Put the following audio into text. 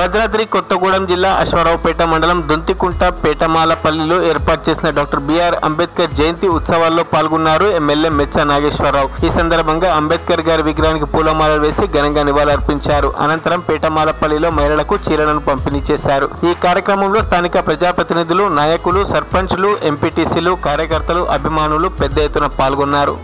భద్రాద్రి కొత్తగూడెం జిల్లా అశ్వారావుపేట మండలం దొంతికుంట పేటమాలపల్లిలో ఏర్పాటు చేసిన డాక్టర్ బిఆర్ అంబేద్కర్ జయంతి ఉత్సవాల్లో పాల్గొన్నారు ఎమ్మెల్యే మెచ్చ నాగేశ్వరరావు. ఈ సందర్భంగా అంబేద్కర్ గారి విగ్రహానికి పూలమాలలు వేసి ఘనంగా నివాళులర్పించారు. అనంతరం పేటమాలపల్లిలో మహిళలకు చీరలను పంపిణీ చేశారు. ఈ కార్యక్రమంలో స్థానిక ప్రజాప్రతినిధులు, నాయకులు, సర్పంచ్లు, ఎంపీటీసీలు, కార్యకర్తలు, అభిమానులు పెద్ద ఎత్తున పాల్గొన్నారు.